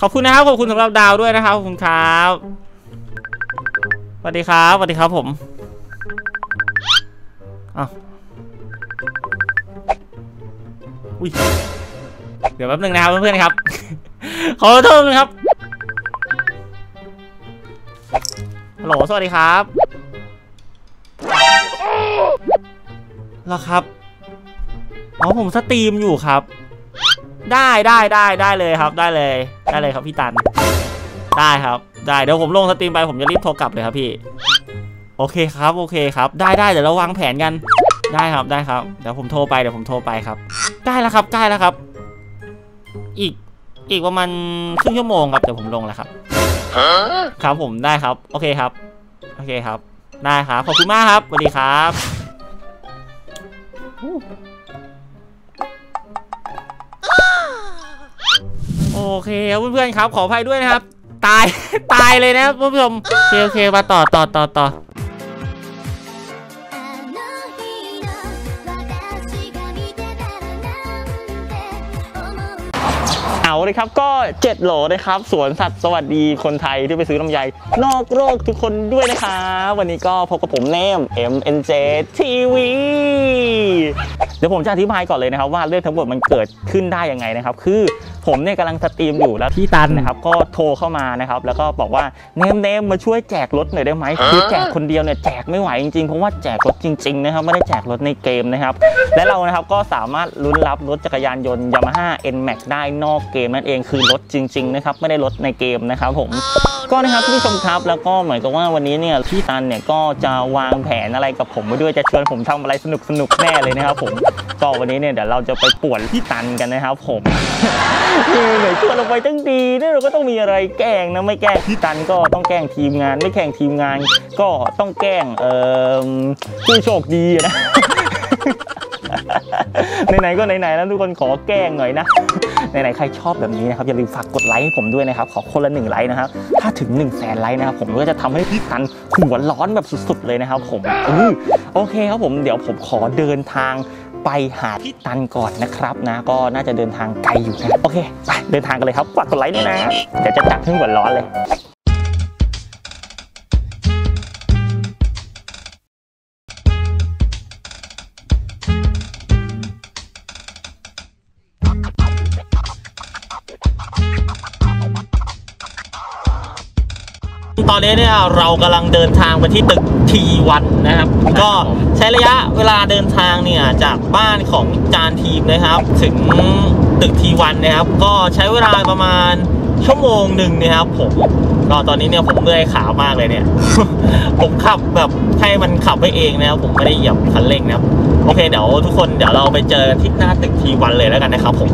ขอบคุณนะครับขอบคุณสำหรับดาวด้วยนะครับขอบคุณครับสวัสดีครับสวัสดีครับผมอ้าวอุ้ยเดี๋ยวแป๊บนึงนะครับเพื่อนๆครับ ขอโทษนะครับฮัลโหลสวัสดีครับหรอครับอ๋อผมสตรีมอยู่ครับได้เลยครับได้เลยครับพี่ตันได้ครับได้เดี๋ยวผมลงสตรีมไปผมจะรีบโทรกลับเลยครับพี่โอเคครับโอเคครับได้เดี๋ยวเราวางแผนกันได้ครับเดี๋ยวผมโทรไปครับใกล้แล้วครับอีกประมาณครึ่งชั่วโมงครับเดี๋ยวผมลงแล้วครับครับผมได้ครับโอเคครับได้ครับขอบคุณมากครับสวัสดีครับโอเคครับเพื่อนๆครับขออภัยด้วยนะครับตายเลยนะครับคุณผู้ชมโอเคมาต่อเอาเลยครับก็7โหลนะครับสวนสัตว์สวัสดีคนไทยที่ไปซื้อลำไยนอกโลกทุกคนด้วยนะครับวันนี้ก็พบกับผมเนม MNJ TV เดี๋ยวผมจะอธิบายก่อนเลยนะครับว่าเรื่องทั้งหมดมันเกิดขึ้นได้ยังไงนะครับคือผมเนี่ยกำลังสตรีมอยู่แล้วพี่ตันนะครับก็โทรเข้ามานะครับแล้วก็บอกว่าเนมมาช่วยแจกรถหน่อยได้ไหมคือแจกคนเดียวเนี่ยแจกไม่ไหวจริงๆเพราะว่าแจกรถจริงๆนะครับไม่ได้แจกรถในเกมนะครับและเรานะครับก็สามารถลุ้นรับรถจักรยานยนต์ Yamaha NMAX ได้นอกเกมนั่นเองคือรถจริงๆนะครับไม่ได้รถในเกมนะครับผมก็นะครับที่ชมครับแล้วก็หมายความว่าวันนี้เนี่ยพี่ตันเนี่ยก็จะวางแผนอะไรกับผมไปด้วยจะชวนผมทำอะไรสนุกๆแน่เลยนะครับผมก็วันนี้เนี่ยเดี๋ยวเราจะไปป่วนพี่ตันกันนะครับผมนี่ไหนชวนเราไปตั้งดีเนี่ยเราก็ต้องมีอะไรแกล้งนะไม่แกล้งพี่ตันก็ต้องแกล้งทีมงานไม่แข่งทีมงานก็ต้องแกล้งผู้โชคดีนะไหนๆก็ไหนๆแล้วทุกคนขอแกล้งหน่อยนะไหนๆใครชอบแบบนี้นะครับอย่าลืมฝากกดไลค์ให้ผมด้วยนะครับขอคนละ1ไลค์นะครับถ้าถึง 100,000 ไลค์นะครับผมก็จะทำให้พี่ตันหัวร้อนแบบสุดๆเลยนะครับผมโอเคครับผมเดี๋ยวผมขอเดินทางไปหาพี่ตันก่อนนะครับนะก็น่าจะเดินทางไกลอยู่นะโอเคไปเดินทางกันเลยครับฝากกดไลค์ด้วยนะเดี๋ยวจะจัดให้หัวร้อนเลยตอนนี้เนี่ยเรากำลังเดินทางไปที่ตึก T1 นะครับก็ใช้ระยะเวลาเดินทางเนี่ยจากบ้านของจานทีมนะครับถึงตึก T1 นะครับก็ใช้เวลาประมาณชั่วโมงหนึ่งนะครับผมตอนนี้เนี่ยผมเมื่อยขามากเลยเนี่ย ผมขับแบบให้มันขับไปเองนะครับผมไม่ได้เหยียบคันเร่งนะครับโอเคเดี๋ยวทุกคนเดี๋ยวเราไปเจอที่หน้าตึก T1 เลยแล้วกันนะครับผม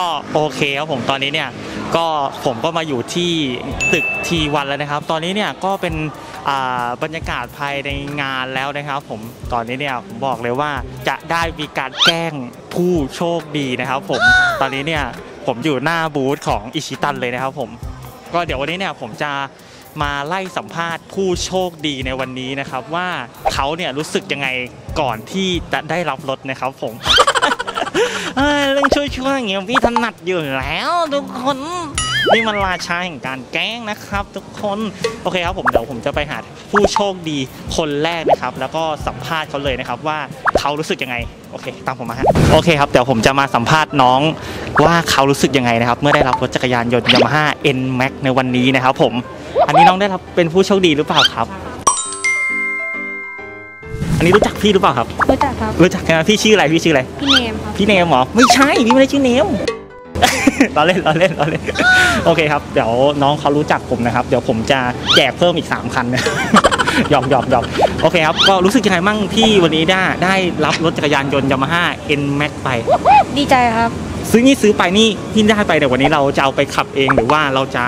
ก็โอเคครับผมตอนนี้เนี่ยก็ผมก็มาอยู่ที่ตึก T1 แล้วนะครับตอนนี้เนี่ยก็เป็นบรรยากาศภายในงานแล้วนะครับผมตอนนี้เนี่ยผมบอกเลยว่าจะได้มีการแกล้งผู้โชคดีนะครับผมตอนนี้เนี่ยผมอยู่หน้าบูธของอิชิตันเลยนะครับผมก็เดี๋ยววันนี้เนี่ยผมจะมาไล่สัมภาษณ์ผู้โชคดีในวันนี้นะครับว่าเขาเนี่ยรู้สึกยังไงก่อนที่จะได้รับรถนะครับผมเรื่องช่วยอย่างเงี้ยพี่ถนัดอยู่แล้วทุกคนนี่มันราชาแห่งการแกล้งนะครับทุกคนโอเคครับผมเดี๋ยวผมจะไปหาผู้โชคดีคนแรกนะครับแล้วก็สัมภาษณ์เขาเลยนะครับว่าเขารู้สึกยังไงโอเคตามผมมาฮะโอเคครับเดี๋ยวผมจะมาสัมภาษณ์น้องว่าเขารู้สึกยังไงนะครับเมื่อได้รับรถจักรยานยนต์ Yamaha NMAX ในวันนี้นะครับผมอันนี้น้องได้รับเป็นผู้โชคดีหรือเปล่าครับอันนี้รู้จักพี่หรือเปล่าครับรู้จักครับรู้จักนะพี่ชื่ออะไรพี่เนมครับพี่เนมหรอไม่ใช่พี่ไม่ได้ชื่อเนมเราเล่นโอเคครับเดี๋ยวน้องเขารู้จักผมนะครับเดี๋ยวผมจะแจกเพิ่มอีก3คันนะหยอกโอเคครับก็รู้สึกยังไงมั่งที่วันนี้ได้รับรถจักรยานยนต์ Yamaha NMAX ไปดีใจครับซื้อไปนี่พี่ได้ไปเดี๋ยววันนี้เราจะเอาไปขับเองหรือว่าเราจะ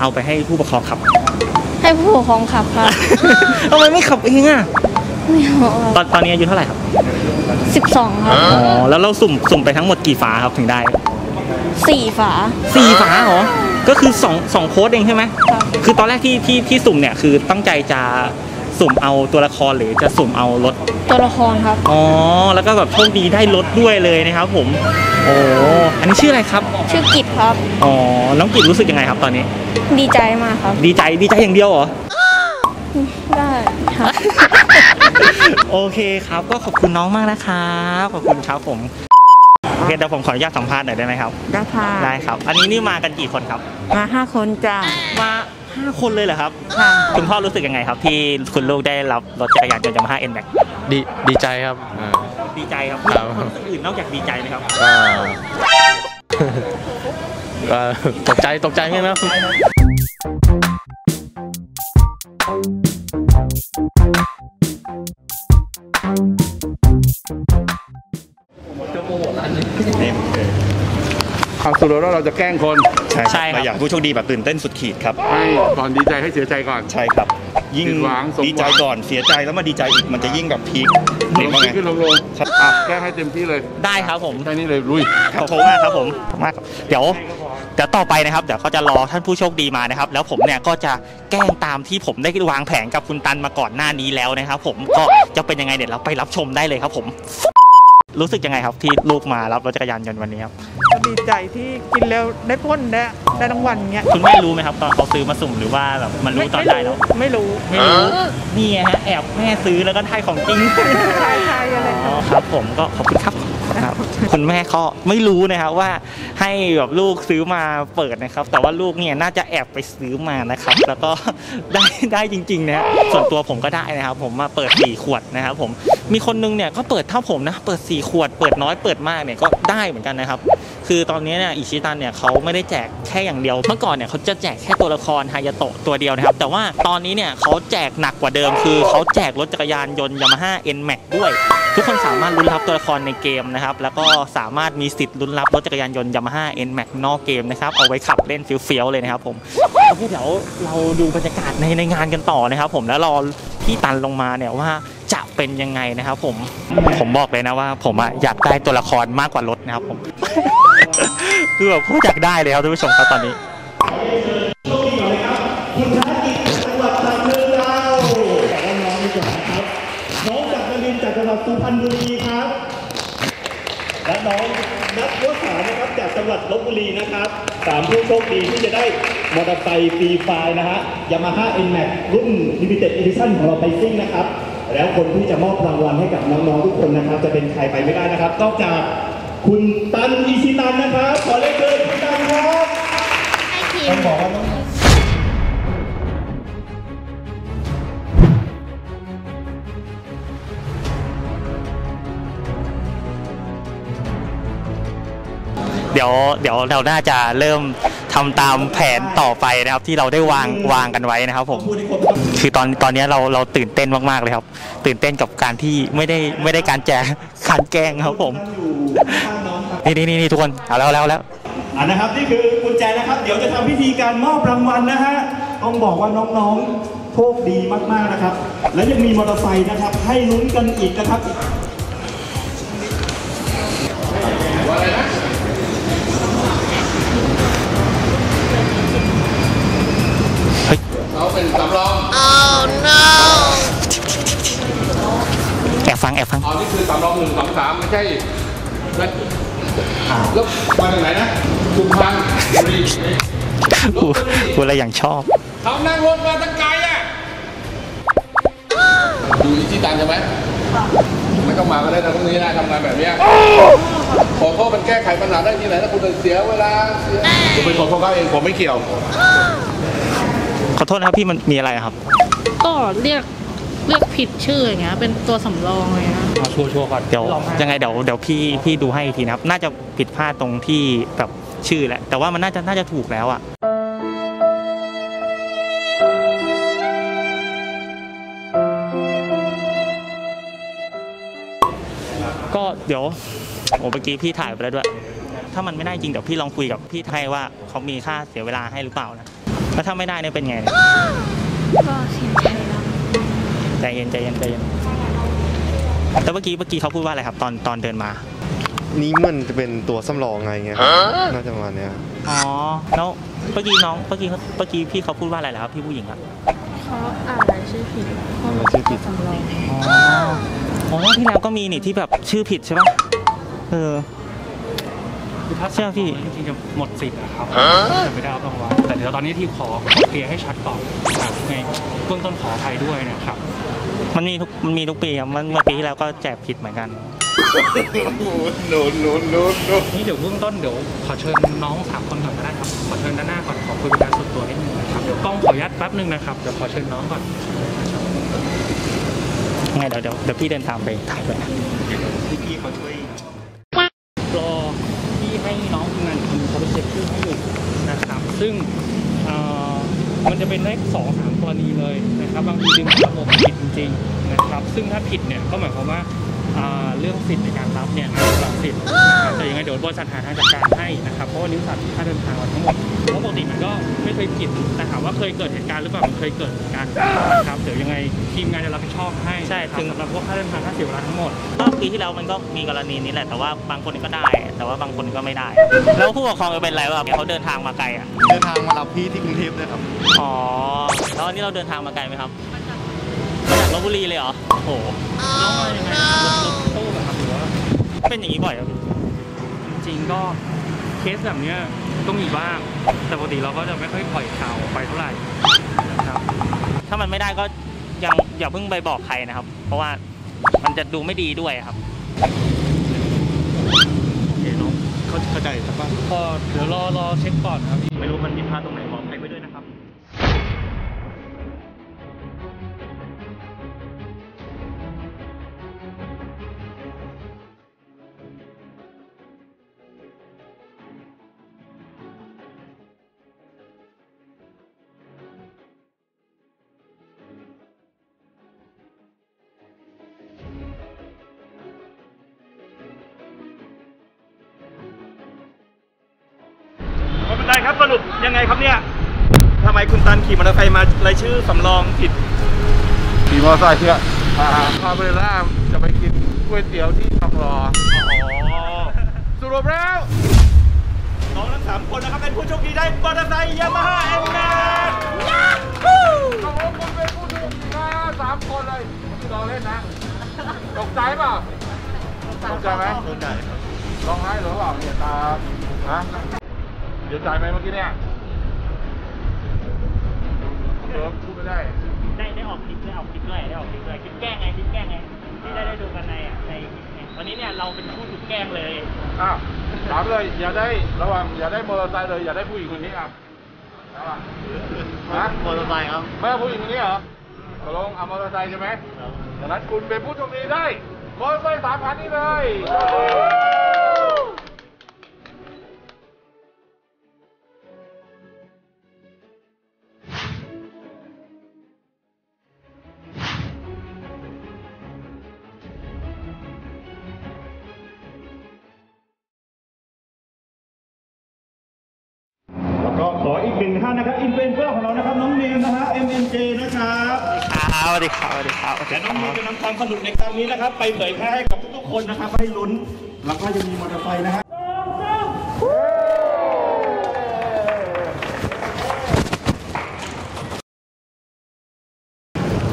เอาไปให้ผู้ปกครองขับให้ผู้ปกครองขับครับทำไมไม่ขับเองอ่ะตอนนี้อายุเท่าไหร่ครับ12ครับอ๋อแล้วเราสุ่มไปทั้งหมดกี่ฝาครับถึงได้4ฝาเหรอ ก็คือ2โค้ดเองใช่ไหมคือตอนแรกที่สุ่มเนี่ยคือตั้งใจจะสุ่มเอาตัวละครหรือจะสุ่มเอารถตัวละครครับอ๋อแล้วก็แบบโชคดีได้รถด้วยเลยนะครับผมโอ้อันนี้ชื่ออะไรครับชื่อกิจครับอ๋อน้องกิจรู้สึกยังไงครับตอนนี้ดีใจมากครับดีใจอย่างเดียวเหรอได้ครับโอเคครับก็ขอบคุณน้องมากนะครับขอบคุณครับผมโอเคเดี๋ยวผมขออนุญาตสัมภาษณ์หน่อยได้ไหมครับได้ค่ะได้ครับอันนี้นี่มากันกี่คนครับมา5คนจ้ะมา5คนเลยเหรอครับคุณพ่อรู้สึกยังไงครับที่คุณลูกได้รับรถจักรยานยนต์ Yamaha N-Max ดีใจครับดีใจครับคนอื่นนอกจากดีใจไหมครับก็ตกใจใช่ไหมความสุดแล้วเราจะแกล้งคนใช่ครับอย่างผู้โชคดีแบบตื่นเต้นสุดขีดครับให้ก่อนดีใจให้เสียใจก่อนใช่ครับยิ่งดีใจก่อนเสียใจแล้วมาดีใจอีกมันจะยิ่งแบบพีคเห็นไหมขึ้นลงแกล้งให้เต็มที่เลยได้ครับผมแค่นี้เลยลุยขอบคุณมากครับผมขอบคุณมากเดี๋ยวต่อไปนะครับเดี๋ยวเขาจะรอท่านผู้โชคดีมานะครับแล้วผมเนี่ยก็จะแกล้งตามที่ผมได้วางแผนกับคุณตันมาก่อนหน้านี้แล้วนะครับผมก็จะเป็นยังไงเดี๋ยวเราไปรับชมได้เลยครับผมรู้สึกยังไงครับที่ลูกมารับรถจักรยานยนต์วันนี้ครับก็ดีใจที่กินแล้วได้พ้นได้รางวัลเงี้ยคุณแม่รู้ไหมครับตอนเขาซื้อมาสุ่มหรือว่าแบบมันรู้ตอนได้แล้วไม่รู้นี่ฮะแอบแม่ซื้อแล้วก็ทายของจริงทายอะไรครับผมก็ขอบคุณครับคุณแม่ก็ไม่รู้นะครับว่าให้แบบลูกซื้อมาเปิดนะครับแต่ว่าลูกเนี่ยน่าจะแอบไปซื้อมานะครับแล้วก็ได้จริงๆนะส่วนตัวผมก็ได้นะครับผมมาเปิด4ขวดนะครับผมมีคนนึงเนี่ยก็เปิดเท่าผมนะเปิด4ขวดเปิดน้อยเปิดมากเนี่ยก็ได้เหมือนกันนะครับคือตอนนี้เนี่ยอิชิตันเนี่ยเขาไม่ได้แจกแค่อย่างเดียวเมื่อก่อนเนี่ยเขาจะแจกแค่ตัวละครฮายาโตะตัวเดียวนะครับแต่ว่าตอนนี้เนี่ยเขาแจกหนักกว่าเดิมคือเขาแจกรถจักรยานยนต์ Yamaha N-Max ด้วยทุกคนสามารถลุ้นรับตัวละครในเกมนะครับแล้วก็สามารถมีสิทธิ์ลุ้นรับรถจักรยานยนต์ Yamaha N-Max นอกเกมนะครับเอาไว้ขับเล่นเฟี้ยวๆเลยนะครับผมโอเคเดี๋ยวเราดูบรรยากาศในงานกันต่อนะครับผมแล้วรอพี่ตันลงมาเนี่ยว่าจะเป็นยังไงนะครับผมบอกเลยนะว่าผมอยากได้ตัวละครมากกว่ารถนะครับผมคือแบบอยากได้เลยครับท่านผู้ชมครับตอนนี้น้องจากนรินทร์จากจังหวัดสุพรรณบุรีครับและน้องนัทวสานะครับจากจังหวัดลพบุรีนะครับ3ผู้โชคดีที่จะได้มอเตอร์ไซค์ฟรีไฟล์นะฮะ Yamaha N-Max รุ่น Limited Edition ของเราไปซิ่งนะครับแล้วคนที่จะมอบรางวัลให้กับน้องๆทุกคนนะครับจะเป็นใครไปไม่ได้นะครับนอกจากคุณตันอิชิตันนะครับขอเรียกเชิญคุณตันครับต้องบอกว่าเดี๋ยวเราน่าจะเริ่มทำตามแผนต่อไปนะครับที่เราได้วางกันไว้นะครับผมคือตอนนี้เราตื่นเต้นมากๆเลยครับตื่นเต้นกับการที่ไม่ได้การแจกขันแกงครับผมนี่ทุกคนเอาแล้วนะครับนี่คือกุญแจนะครับเดี๋ยวจะทำพิธีการมอบรางวัลนะฮะต้องบอกว่าน้องๆโชคดีมากๆนะครับและยังมีมอเตอร์ไซค์นะครับให้ลุ้นกันอีกนะครับเขาเป็นสำรอง oh no แอบฟังอ๋อนี่คือสำรอง1 2 3ไม่ใช่แล้วมาจากไหนนะสุพรรณบุรีกูอะไรอย่างชอบเขานั่งรถมาตั้งไกลอะดูอิจิตันใช่ไหมไม่ต้องมาก็ได้นะพวกนี้นะทำงานแบบนี้ขอโทษมันแก้ไขปัญหาได้ที่ไหนถ้าคุณเสียเวลาผมเป็นคนของเขาเองผมไม่เกี่ยวขอโทษนะครับพี่มันมีอะไรครับก็เรียกผิดชื่ออย่างเงี้ยเป็นตัวสำรองอะไรเงี้ยชัวร์ก่อนเดี๋ยวยังไงเดี๋ยวพี่ดูให้อีกทีนะครับน่าจะผิดพลาดตรงที่แบบชื่อแหละแต่ว่ามันน่าจะถูกแล้วอ่ะก็เดี๋ยวโอ้เมื่อกี้พี่ถ่ายไปแล้วด้วยถ้ามันไม่ได้จริงเดี๋ยวพี่ลองคุยกับพี่ให้ว่าเขามีค่าเสียเวลาให้หรือเปล่านะแล้วถ้าไม่ได้เนี่ยเป็นไงก็เสียใจแล้วใจเย็นแต่เมื่อกี้เขาพูดว่าอะไรครับตอนเดินมานี่มันจะเป็นตัวสำรองไงน่าจะประมาณเนี้ย อ๋อแล้วเมื่อกี้พี่เขาพูดว่าอะไรแล้วพี่ผู้หญิงอะเขาอ่านชื่อผิดสำรองอ๋อที่แล้วก็มีนี่ที่แบบชื่อผิดใช่ป่ะเออคือถ้าเชื่อพี่จริงจะหมดสิทธิ์นะครับจะไม่ได้รับรางวัลแต่เดี๋ยวตอนนี้ที่ขอเคลียร์ให้ชัดก่อนในเบื้องต้นขอไทยด้วยนะครับมันมีทุกปีครับเมื่อปีที่แล้วก็แจกผิดเหมือนกันนี่เดี๋ยวเบื้องต้นเดี๋ยวขอเชิญน้อง3คนก่อนก็ได้ครับขอเชิญด้านหน้าก่อนขอคุยเป็นการส่วนตัวนิดนึงนะครับเดี๋ยวกล้องขอยัดแป๊บนึงนะครับเดี๋ยวขอเชิญน้องก่อนไงเดี๋ยวพี่เดินตามไปถ่ายไปนะพี่เขาช่วยรอพี่ให้น้องงานทีมเขาไปเช็คชื่อให้อยู่นะครับซึ่งมันจะเป็นได้ 2-3 กรณีเลยนะครับบางทีดึงระบบผิดจริงๆนะครับซึ่งถ้าผิดเนี่ยก็หมายความว่าเรื่องสิทธิ์ในการรับเนี่ยเรารับสิทธิ์แต่ยังไงเดี๋ยวบริษัทหาทางจัดการให้นะครับเพราะว่านิวสัตว์ค่าเดินทางทั้งหมดเพราะปกติมันก็ไม่เคยผิดแต่ถามว่าเคยเกิดเหตุการณ์หรือเปล่ามันเคยเกิดเหตุการณ์นะครับเดี๋ยวยังไงทีมงานจะรับผิดชอบให้ใช่ถึงสำหรับพวกค่าเดินทางค่าเสียเวลาทั้งหมดรอบปีที่แล้วมันก็มีกรณีนี้แหละแต่ว่าบางคนก็ได้แต่ว่าบางคนก็ไม่ได้แล้วผู้ปกครองจะเป็นไรแบบเขาเดินทางมาไกลอ่ะเดินทางมารับพี่ที่กรุงเทพเลยครับอ๋อแล้ววันนี้เราเดินทางมาไกลไหมครับมาจากลพบุรีเลยเหรอโอ้โหเป็นอย่างนี้บ่อยครับจริงก็เคสแบบนี้ต้องมีบ้างแต่ปกติเราก็จะไม่ค่อยปล่อยข่าวไปเท่าไหร่นะครับถ้ามันไม่ได้ก็ยังอย่าเพิ่งไปบอกใครนะครับเพราะว่ามันจะดูไม่ดีด้วยครับโอเคน้องเข้าใจครับก็เดี๋ยวรอเช็คก่อนครับไม่รู้มันมีพลาดตรงไหนบอกใครไปด้วยนะครับสรุปยังไงครับเนี่ยทำไมคุณตันขี่มอเตอร์ไซค์มารายชื่อสำรองผิดขี่มอเตอร์ไซค์เพื่อพาเบลล่าจะไปกินก๋วยเตี๋ยวที่ทองหล่ออ๋อสรุปแล้วน้องทั้ง3คนนะครับเป็นผู้โชคดีได้มอเตอร์ไซค์ยามาฮ่าเอ็มแมนน้องคุณเป็นผู้โชคดีนะ3คนเลยลองเล่นนะตกใจเปล่าตกใจไหมตกใจลองให้หรือเปล่าเนี่ยตาฮะเดี๋ยวจ่ายไหมเมื่อกี้เนี่ยเดี๋ยวพูดไม่ได้ได้ออกคลิปด้วยคลิปแกล้งไงที่ได้ดูกันในวันนี้เนี่ยเราเป็นผู้ถูกแกล้งเลยอ้าวถามเลยอย่าได้ระวังอย่าได้มอเตอร์ไซค์เลยอย่าได้ผู้หญิงคนนี้ครับนะมอเตอร์ไซค์ครับไม่ผู้หญิงคนนี้เหรอตกลงเอามอเตอร์ไซค์ใช่ไหมดังนั้นคุณเป็นผู้โชคดีได้มอเตอร์ไซค์3,000นี่เลยขออีก1 ท่านนะครับอินฟลูเอนเซอร์ของเรานะครับน้องเนมนะฮะ MNJ นะครับสวัสดีครับและน้องเนมจะนำความสนุกในครั้งนี้นะครับไปเผยแพร่ให้กับทุกๆคนนะครับให้ลุ้นแล้วก็จะมีมอเตอร์ไซค์นะฮะ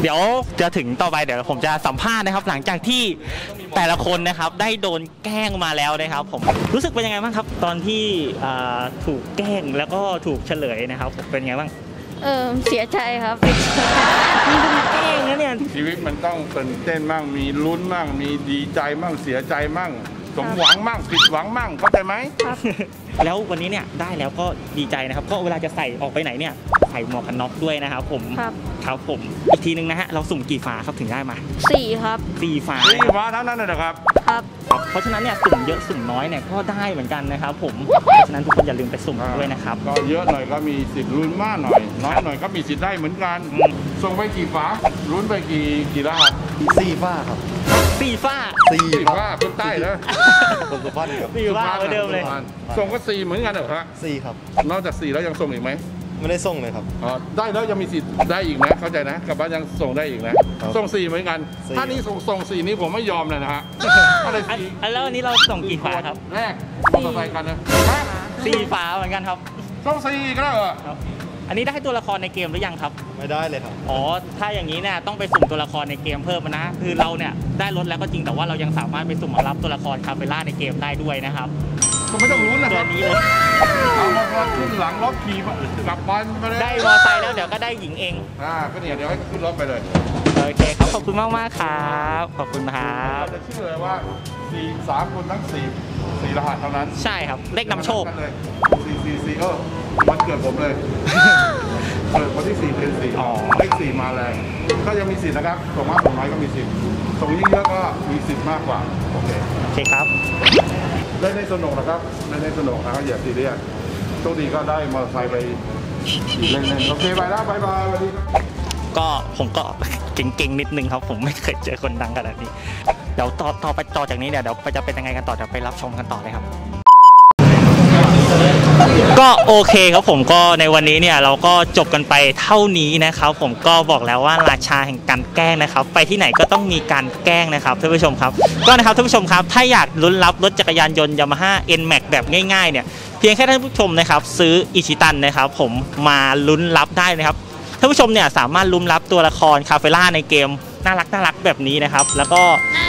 เดี๋ยวจะถึงต่อไปเดี๋ยวผมจะสัมภาษณ์นะครับหลังจากที่แต่ละคนนะครับได้โดนแกล้งมาแล้วนะครับผมรู้สึกเป็นยังไงบ้างครับตอนที่ถูกแกล้งแล้วก็ถูกเฉลยนะครับเป็นยังไงบ้างเสียใจครับมีคนแกล้งนะเนี่ยชีวิตมันต้องตื่นเต้นมั่งมีลุ้นมั่งมีดีใจมั่งเสียใจมั่งสมหวังมั่งผิดหวังมั่งเข้าใจไหมครับแล้ววันนี้เนี่ยได้แล้วก็ดีใจนะครับก็เวลาจะใส่ออกไปไหนเนี่ยใส่หมวกกันน็อกด้วยนะครับผมครับผมอีกทีนึงนะฮะเราสุ่มกี่ฝาครับถึงได้มา4ครับ4 ฝาเท่านั้นนะครับครับเพราะฉะนั้นเนี่ยสุ่มเยอะสุ่มน้อยเนี่ยก็ได้เหมือนกันนะครับผมเพราะฉะนั้นทุกคนอย่าลืมไปสุ่มด้วยนะครับก็เยอะหน่อยก็มีสิทธิ์ลุ้นมากหน่อยน้อยหน่อยก็มีสิทธิ์ได้เหมือนกันส่งไปกี่ฝาลุ้นไปกี่รหัส4 ฝาครับ4 ฝาคนใต้เหรอคนสุพรรณครับ4 ฝาเหมือนเดิมเลยส่งก็4เหมือนกันเหรอครับ4ครับนอกจาก4แล้วยังส่งอีกไหมไม่ได้ส่งเลยครับอ๋อได้แล้วยังมีสิทธิ์ได้อีกนะเข้าใจนะกลับบ้านยังส่งได้อีกนะส่ง4เหมือนกันถ้านี้ส่ง4นี้ผมไม่ยอมเลยนะฮะอะไร4แล้วอันนี้เราส่งกี่ฝาครับแรกมอเตอร์ไซค์กันนะ สีฟ้าเหมือนกันครับต้องสีก็ได้เหรอครับอันนี้ได้ตัวละครในเกมหรือยังครับไม่ได้เลยครับอ๋อถ้าอย่างนี้เนี่ยต้องไปสุ่มตัวละครในเกมเพิ่มนะคือเราเนี่ยได้รถแล้วก็จริงแต่ว่าเรายังสามารถไปสุ่มรับตัวละครคาเฟล่าในเกมได้ด้วยนะครับก็ไม่ต้องลุ้นนะครับตัวนี้เลยเอามาขึ้นหลังรถขี่กลับบ้านไปเลยได้มอไซค์แล้วเดี๋ยวก็ได้หญิงเองก็เนี่ยเดี๋ยวให้ขึ้นรถไปเลยโอเคครับขอบคุณมากๆครับขอบคุณครับจะชื่อเลยว่า3คนทั้ง4รหัสเท่านั้นใช่ครับเลขนำโชค444วันเกิดผมเลยเกิดวันที่4เดือน4เลข4มาแรงก็ยังมีสิทธิ์นะครับส่งมากส่งน้อยก็มีสิทธิ์ส่งยิ่งเยอะก็มีสิทธิ์มากกว่าโอเคใช่ครับได้ในสนุกนะครับได้ในสนุกนะครับอย่าซีเรียสโชคดีก็ได้มอเตอร์ไซค์ไปเล่นๆโอเคไปแล้วบายบายสวัสดีก็ผมก็เก่งๆนิดนึงครับผมไม่เคยเจอคนดังขนาดนี้เดี๋ยวต่อไปต่อจากนี้เนี่ยเดี๋ยวจะเป็นยังไงกันต่อเดี๋ยวไปรับชมกันต่อเลยครับก็โอเคครับผมก็ในวันนี้เนี่ยเราก็จบกันไปเท่านี้นะครับผมก็บอกแล้วว่าราชาแห่งการแกล้งนะครับไปที่ไหนก็ต้องมีการแกล้งนะครับท่านผู้ชมครับก็นะครับท่านผู้ชมครับถ้าอยากลุ้นรับรถจักรยานยนต์ Yamaha N-Max แบบง่ายๆเนี่ยเพียงแค่ท่านผู้ชมนะครับซื้ออิชิตันนะครับผมมาลุ้นรับได้นะครับท่านผู้ชมเนี่ยสามารถลุ้นรับตัวละครคาเฟล่าในเกมน่ารักแบบนี้นะครับแล้วก็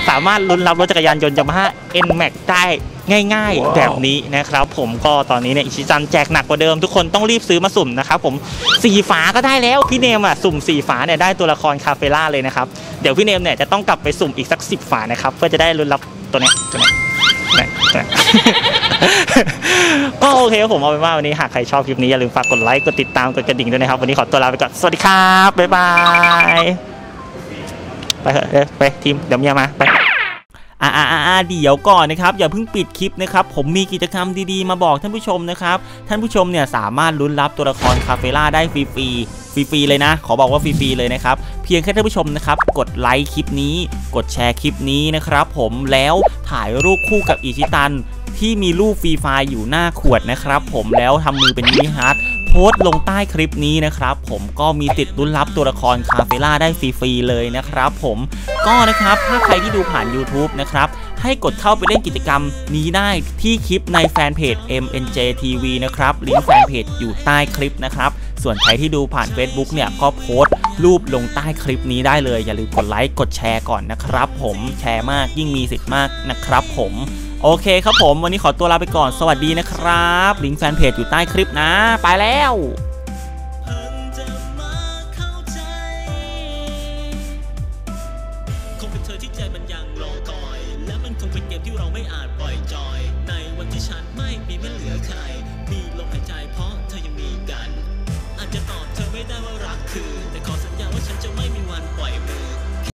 สามารถลุ้นรับรถจักรยานยนต์ Yamaha N-Max ได้ง่ายๆ แบบนี้นะครับผมก็ตอนนี้เนี่ยอิชิตันแจกหนักกว่าเดิมทุกคนต้องรีบซื้อมาสุ่มนะครับผมสีฟ้าก็ได้แล้วพี่เนมอ่ะสุ่มสีฟ้าเนี่ยได้ตัวละครคาเฟล่าเลยนะครับเดี๋ยวพี่เนมเนี่ยจะต้องกลับไปสุ่มอีกสัก10ฝานะครับเพื่อจะได้ลุ้นรับตัวนี้ก็โอเคครับผมเอาเป็นว่าวันนี้หากใครชอบคลิปนี้อย่าลืมฝากกดไลค์กดติดตามกดกระดิ่งด้วยนะครับวันนี้ขอตัวลาไปก่อนสวัสดีครับบ๊ายบายไปเถอะไปทีมเดี๋ยวเมียมาไปเดี๋ยวก่อนนะครับอย่าเพิ่งปิดคลิปนะครับผมมีกิจกรรมดีๆมาบอกท่านผู้ชมนะครับท่านผู้ชมเนี่ยสามารถลุ้นรับตัวละครคาเฟล่าได้ฟรีเลยนะขอบอกว่าฟรีเลยนะครับเพียงแค่ท่านผู้ชมนะครับกดไลค์คลิปนี้กดแชร์คลิปนี้นะครับผมแล้วถ่ายรูปคู่กับอิชิตันที่มีรูปฟรีไฟล์อยู่หน้าขวดนะครับผมแล้วทำมือเป็นมินิฮาร์ทโพสต์ลงใต้คลิปนี้นะครับผมก็มีติดลุ้นรับตัวละครคาเฟล่าได้ฟรีๆเลยนะครับผมก็นะครับถ้าใครที่ดูผ่าน YouTube นะครับให้กดเข้าไปเล่นกิจกรรมนี้ได้ที่คลิปในแฟนเพจ MNJ TV นะครับลิงก์แฟนเพจอยู่ใต้คลิปนะครับส่วนใครที่ดูผ่าน Facebook เนี่ยก็โพสต์รูปลงใต้คลิปนี้ได้เลยอย่าลืมกดไลค์กดแชร์ก่อนนะครับผมแชร์มากยิ่งมีสิทธิ์มากนะครับผมโอเคครับผมวันนี้ขอตัวลาไปก่อนสวัสดีนะครับลิงก์แฟนเพจอยู่ใต้คลิปนะไปแล้วคงเป็นเธอที่ใจมันยังรอคอยและมันคงเป็นเกมที่เราไม่อาจปล่อยจอยในวันที่ฉันไม่เหลือใครมีลมหายใจเพราะเธอยังมีกันอาจจะตอบเธอไม่ได้ว่า